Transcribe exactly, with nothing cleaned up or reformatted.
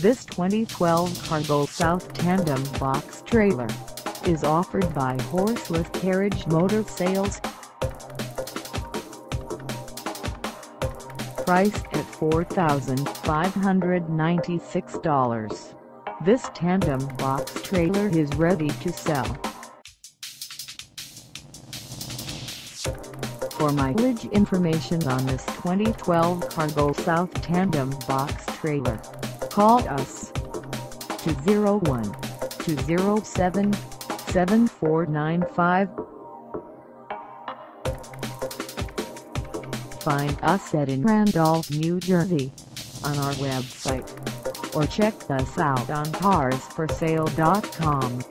This twenty twelve Cargo South Tandem Box Trailer is offered by Horseless Carriage Motor Sales. Priced at four thousand five hundred ninety-six dollars, this tandem box trailer is ready to sell. For mileage information on this twenty twelve Cargo South Tandem Box Trailer, call us two oh one, two oh seven, seven four nine five. Find us at in Randolph, New Jersey on our website, or check us out on cars for sale dot com.